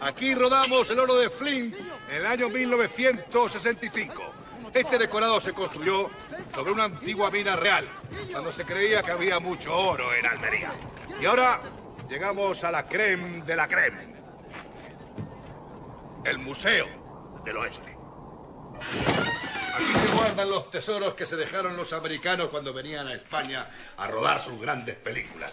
Aquí rodamos el oro de Flint en el año 1965. Este decorado se construyó sobre una antigua mina real, cuando se creía que había mucho oro en Almería. Y ahora llegamos a la crème de la crème. El Museo del Oeste. Aquí se guardan los tesoros que se dejaron los americanos cuando venían a España a rodar sus grandes películas.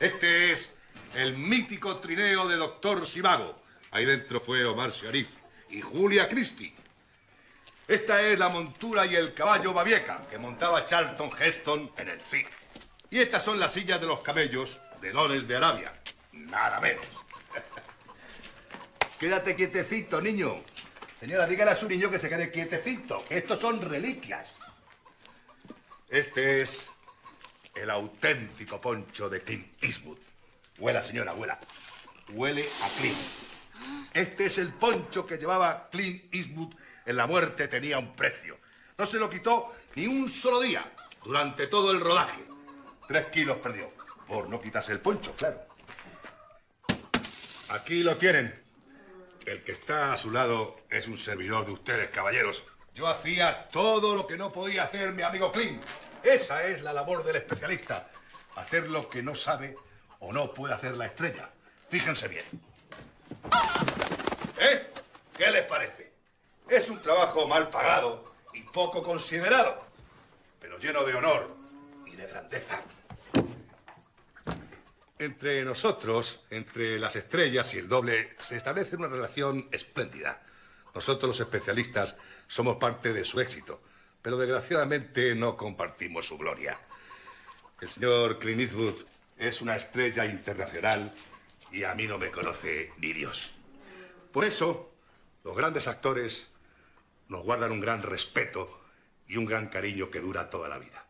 Este es el mítico trineo de Doctor Zhivago. Ahí dentro fue Omar Sharif y Julia Christie. Esta es la montura y el caballo babieca que montaba Charlton Heston en el Cid. Y estas son las sillas de los camellos de Lawrence de Arabia. Nada menos. Quédate quietecito, niño. Señora, dígale a su niño que se quede quietecito, que estos son reliquias. Este es el auténtico poncho de Clint Eastwood. Huela, señora, huela. Huele a Clint. Este es el poncho que llevaba Clint Eastwood en La muerte tenía un precio. No se lo quitó ni un solo día durante todo el rodaje. 3 kilos perdió, por no quitarse el poncho, claro. Aquí lo tienen. El que está a su lado es un servidor de ustedes, caballeros. Yo hacía todo lo que no podía hacer mi amigo Clint. Esa es la labor del especialista. Hacer lo que no sabe o no puede hacer la estrella. Fíjense bien. ¿Eh? ¿Qué les parece? Es un trabajo mal pagado y poco considerado, pero lleno de honor y de grandeza. Entre nosotros, entre las estrellas y el doble, se establece una relación espléndida. Nosotros, los especialistas, somos parte de su éxito, pero desgraciadamente no compartimos su gloria. El señor Clint Eastwood es una estrella internacional y a mí no me conoce ni Dios. Por eso, los grandes actores nos guardan un gran respeto y un gran cariño que dura toda la vida.